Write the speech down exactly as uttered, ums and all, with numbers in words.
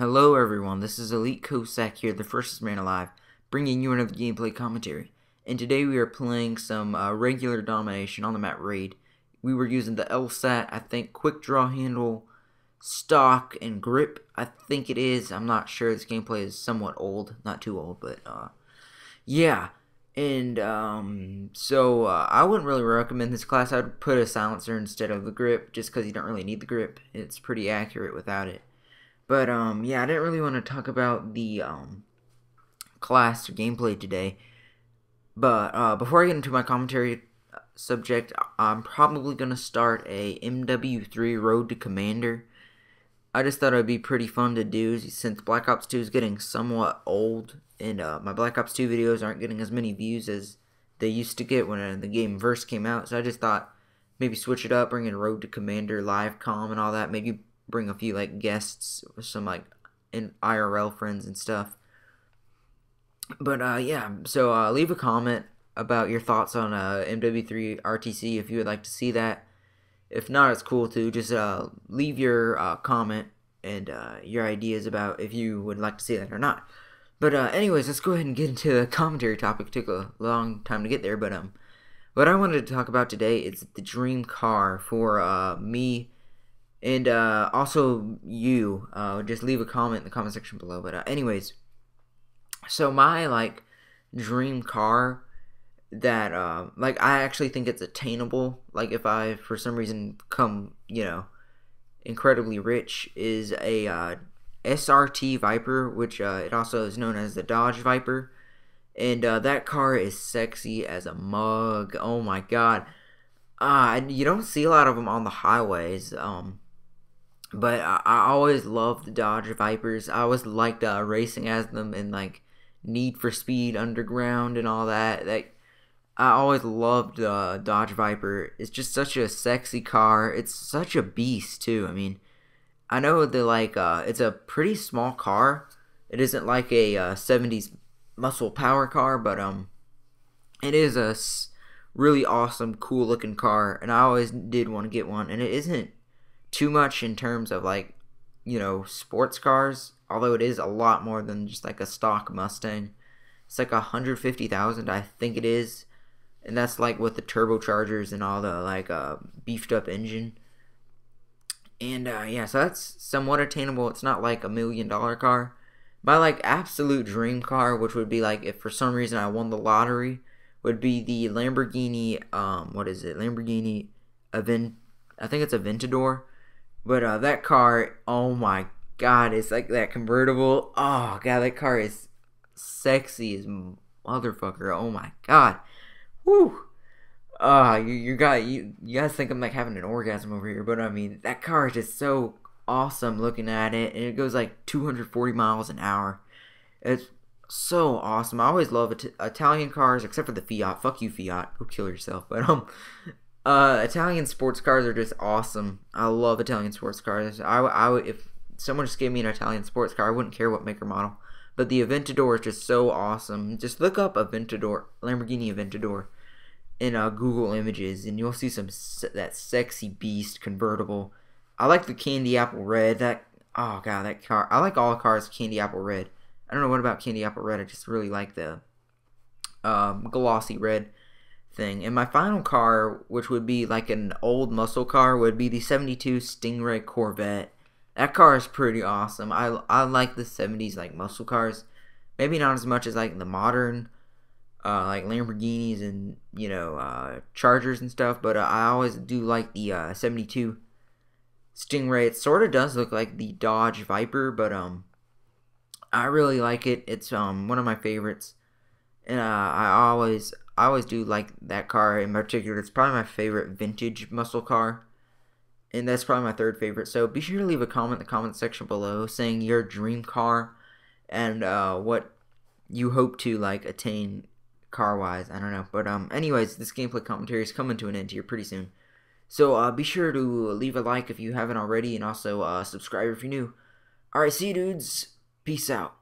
Hello everyone, this is Elite Cossack here, the firstest man alive, bringing you another gameplay commentary. And today we are playing some uh, regular domination on the map raid. We were using the L SAT, I think, quick draw handle, stock, and grip, I think it is. I'm not sure, this gameplay is somewhat old, not too old, but uh, yeah. And um, so uh, I wouldn't really recommend this class. I'd put a silencer instead of the grip, just because you don't really need the grip. It's pretty accurate without it. But, um, yeah, I didn't really want to talk about the, um, class or gameplay today. But, uh, before I get into my commentary subject, I'm probably going to start a M W three Road to Commander. I just thought it would be pretty fun to do since Black Ops two is getting somewhat old. And, uh, my Black Ops two videos aren't getting as many views as they used to get when the game first came out. So I just thought maybe switch it up, bring in Road to Commander, live comm, and all that. Maybe bring a few like guests, some like in I R L friends and stuff. But uh yeah, so uh leave a comment about your thoughts on uh M W three R T C if you would like to see that. If not, it's cool too. Just uh leave your uh comment and uh your ideas about if you would like to see that or not. But uh anyways, let's go ahead and get into the commentary topic. It took a long time to get there, but um what I wanted to talk about today is the dream car for uh me. And, uh, also you, uh, just leave a comment in the comment section below. But, uh, anyways, so my, like, dream car that, uh, like, I actually think it's attainable. Like, if I, for some reason, become, you know, incredibly rich, is a, uh, S R T Viper, which, uh, it also is known as the Dodge Viper. And, uh, that car is sexy as a mug. Oh, my God. Uh, you don't see a lot of them on the highways, um... But I, I always loved the Dodge Vipers. I always liked uh, racing as them in like Need for Speed Underground and all that. Like, I always loved the uh, Dodge Viper. It's just such a sexy car. It's such a beast too. I mean, I know that like uh, it's a pretty small car. It isn't like a uh, seventies muscle power car, but um, it is a really awesome, cool looking car, and I always did want to get one. And it isn't too much in terms of like, you know, sports cars, although it is a lot more than just like a stock Mustang. It's like a hundred fifty thousand, I think it is, and that's like with the turbochargers and all the like uh beefed up engine. And uh yeah, so that's somewhat attainable. It's not like a million dollar car. My like absolute dream car, which would be like if for some reason I won the lottery, would be the Lamborghini um what is it Lamborghini Avent I think it's Aventador. But uh, that car, oh my God, it's like that convertible. Oh God, that car is sexy as motherfucker. Oh my God, woo. Uh, you you got you, you guys think I'm like having an orgasm over here, but I mean that car is just so awesome looking at it, and it goes like two hundred forty miles an hour. It's so awesome. I always love it Italian cars, except for the Fiat. Fuck you, Fiat. Go kill yourself. But um. Uh, Italian sports cars are just awesome. I love Italian sports cars. I, I, if someone just gave me an Italian sports car, I wouldn't care what make or model. But the Aventador is just so awesome. Just look up Aventador, Lamborghini Aventador, in uh, Google Images, and you'll see some that sexy beast convertible. I like the candy apple red. That oh God, that car. I like all cars candy apple red. I don't know what about candy apple red. I just really like the um, glossy red thing. And my final car, which would be like an old muscle car, would be the seventy-two Stingray Corvette. That car is pretty awesome. I, I like the seventies like muscle cars. Maybe not as much as like the modern uh, like Lamborghinis and, you know, uh, Chargers and stuff, but uh, I always do like the uh, seventy-two Stingray. It sort of does look like the Dodge Viper, but um I really like it. It's um one of my favorites. And uh, I always I always do like that car in particular. It's probably my favorite vintage muscle car, and that's probably my third favorite. So be sure to leave a comment in the comment section below saying your dream car and uh, what you hope to like attain car-wise. I don't know, but um, anyways, this gameplay commentary is coming to an end here pretty soon. So uh, be sure to leave a like if you haven't already, and also uh, subscribe if you're new. All right, see you dudes. Peace out.